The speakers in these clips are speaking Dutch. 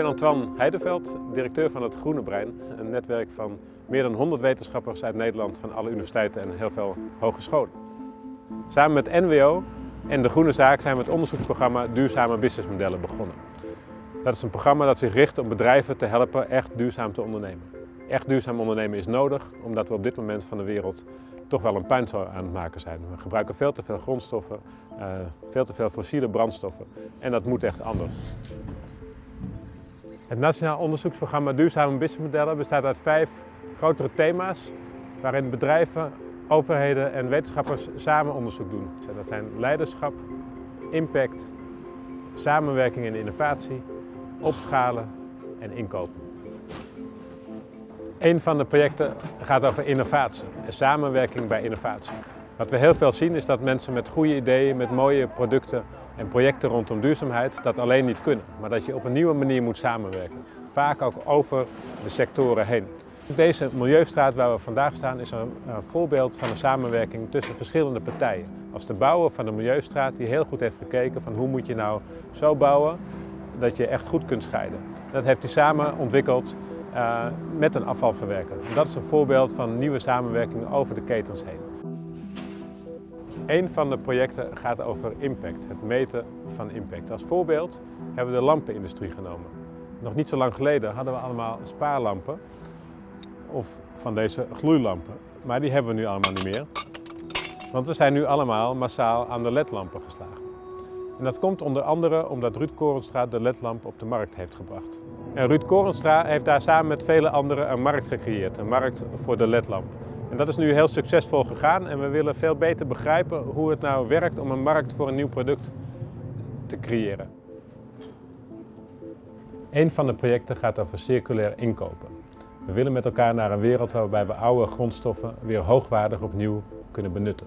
ben Antoine Heideveld, directeur van Het Groene Brein, een netwerk van meer dan 100 wetenschappers uit Nederland van alle universiteiten en heel veel hogescholen. Samen met NWO en De Groene Zaak zijn we het onderzoeksprogramma Duurzame Businessmodellen begonnen. Dat is een programma dat zich richt om bedrijven te helpen echt duurzaam te ondernemen. Echt duurzaam ondernemen is nodig, omdat we op dit moment van de wereld toch wel een puinhoop aan het maken zijn. We gebruiken veel te veel grondstoffen, veel te veel fossiele brandstoffen en dat moet echt anders. Het Nationaal Onderzoeksprogramma Duurzame Businessmodellen bestaat uit 5 grotere thema's waarin bedrijven, overheden en wetenschappers samen onderzoek doen. Dat zijn leiderschap, impact, samenwerking en innovatie, opschalen en inkopen. Een van de projecten gaat over innovatie en samenwerking bij innovatie. Wat we heel veel zien is dat mensen met goede ideeën, met mooie producten en projecten rondom duurzaamheid dat alleen niet kunnen. Maar dat je op een nieuwe manier moet samenwerken. Vaak ook over de sectoren heen. Deze Milieustraat waar we vandaag staan is een voorbeeld van een samenwerking tussen verschillende partijen. Als de bouwer van de Milieustraat die heel goed heeft gekeken van hoe moet je nou zo bouwen dat je echt goed kunt scheiden. Dat heeft hij samen ontwikkeld met een afvalverwerker. Dat is een voorbeeld van nieuwe samenwerking over de ketens heen. Een van de projecten gaat over impact, het meten van impact. Als voorbeeld hebben we de lampenindustrie genomen. Nog niet zo lang geleden hadden we allemaal spaarlampen of van deze gloeilampen. Maar die hebben we nu allemaal niet meer, want we zijn nu allemaal massaal aan de LED-lampen geslagen. En dat komt onder andere omdat Ruud Koornstra de LED-lamp op de markt heeft gebracht. En Ruud Korelstra heeft daar samen met vele anderen een markt gecreëerd, een markt voor de LED-lamp. En dat is nu heel succesvol gegaan en we willen veel beter begrijpen hoe het nou werkt om een markt voor een nieuw product te creëren. Een van de projecten gaat over circulair inkopen. We willen met elkaar naar een wereld waarbij we oude grondstoffen weer hoogwaardig opnieuw kunnen benutten.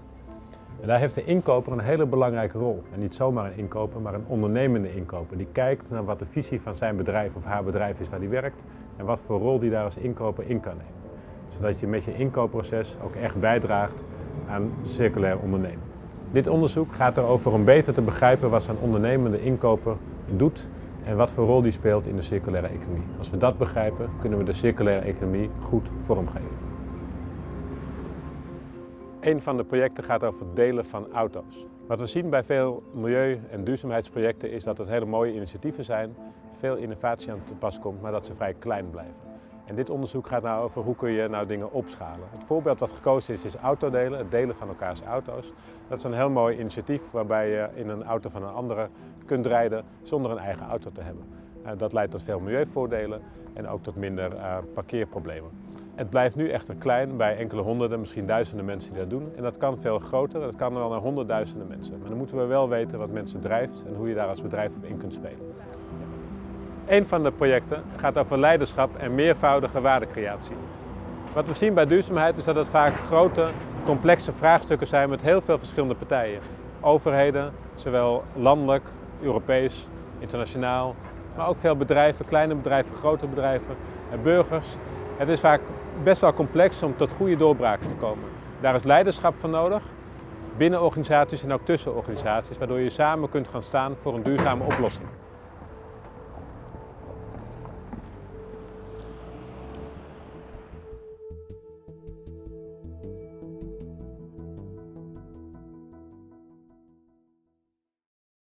En daar heeft de inkoper een hele belangrijke rol. En niet zomaar een inkoper, maar een ondernemende inkoper. Die kijkt naar wat de visie van zijn bedrijf of haar bedrijf is waar die werkt. En wat voor rol die daar als inkoper in kan nemen. Zodat je met je inkoopproces ook echt bijdraagt aan circulair ondernemen. Dit onderzoek gaat erover om beter te begrijpen wat zo'n ondernemende inkoper doet. En wat voor rol die speelt in de circulaire economie. Als we dat begrijpen, kunnen we de circulaire economie goed vormgeven. Een van de projecten gaat over het delen van auto's. Wat we zien bij veel milieu- en duurzaamheidsprojecten is dat het hele mooie initiatieven zijn, veel innovatie aan te pas komt, maar dat ze vrij klein blijven. En dit onderzoek gaat nou over hoe kun je nou dingen opschalen. Het voorbeeld dat gekozen is autodelen, het delen van elkaars auto's. Dat is een heel mooi initiatief waarbij je in een auto van een andere kunt rijden zonder een eigen auto te hebben. Dat leidt tot veel milieuvoordelen en ook tot minder parkeerproblemen. Het blijft nu echter klein bij enkele honderden, misschien duizenden mensen die dat doen. En dat kan veel groter, dat kan wel naar honderdduizenden mensen. Maar dan moeten we wel weten wat mensen drijft en hoe je daar als bedrijf op in kunt spelen. Een van de projecten gaat over leiderschap en meervoudige waardecreatie. Wat we zien bij duurzaamheid is dat het vaak grote, complexe vraagstukken zijn met heel veel verschillende partijen. Overheden, zowel landelijk, Europees, internationaal, maar ook veel bedrijven, kleine bedrijven, grote bedrijven, burgers. Het is vaak best wel complex om tot goede doorbraken te komen. Daar is leiderschap voor nodig, binnen organisaties en ook tussen organisaties, waardoor je samen kunt gaan staan voor een duurzame oplossing.